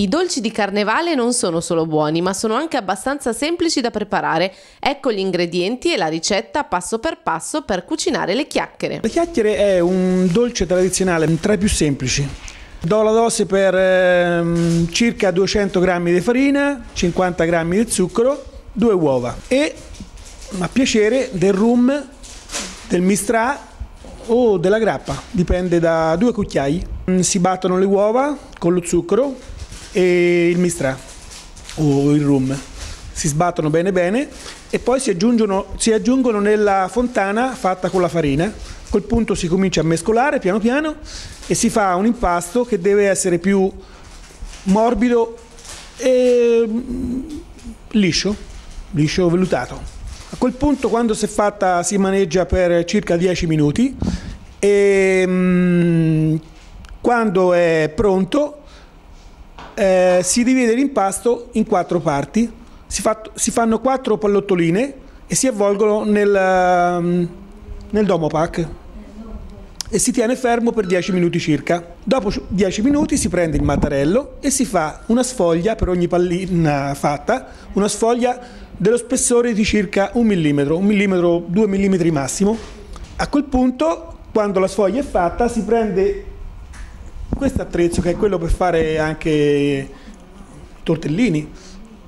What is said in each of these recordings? I dolci di Carnevale non sono solo buoni, ma sono anche abbastanza semplici da preparare. Ecco gli ingredienti e la ricetta passo per passo per cucinare le chiacchiere. Le chiacchiere è un dolce tradizionale tra i più semplici. Do la dose per circa 200 g di farina, 50 g di zucchero, 2 uova e a piacere del rum, del mistrà o della grappa, dipende da 2 cucchiai. Si battono le uova con lo zucchero e il mistrà o il rum, si sbattono bene e poi si aggiungono nella fontana fatta con la farina. A quel punto si comincia a mescolare piano piano e si fa un impasto che deve essere più morbido e liscio vellutato. A quel punto, quando si è fatta, si maneggia per circa 10 minuti e quando è pronto si divide l'impasto in 4 parti, si fanno 4 pallottoline e si avvolgono nel domopac e si tiene fermo per 10 minuti circa. Dopo 10 minuti si prende il mattarello e si fa una sfoglia per ogni pallina fatta, una sfoglia dello spessore di circa 1 millimetro, 2 millimetri massimo. A quel punto, quando la sfoglia è fatta, si prende questo attrezzo che è quello per fare anche tortellini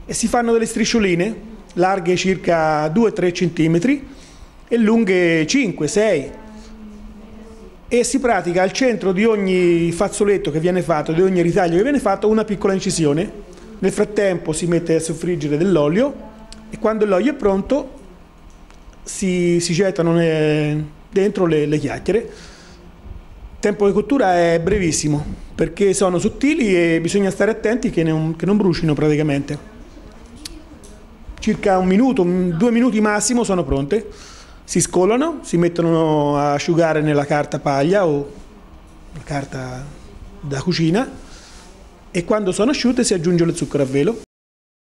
e si fanno delle striscioline larghe circa 2-3 cm e lunghe 5-6 e si pratica al centro di ogni fazzoletto che viene fatto, di ogni ritaglio che viene fatto, una piccola incisione. Nel frattempo si mette a soffriggere dell'olio e quando l'olio è pronto si gettano dentro le chiacchiere. Il tempo di cottura è brevissimo perché sono sottili e bisogna stare attenti che non brucino praticamente. Circa 1 minuto, 2 minuti massimo sono pronte. Si scolano, si mettono a asciugare nella carta paglia o carta da cucina e quando sono asciutte si aggiunge lo zucchero a velo.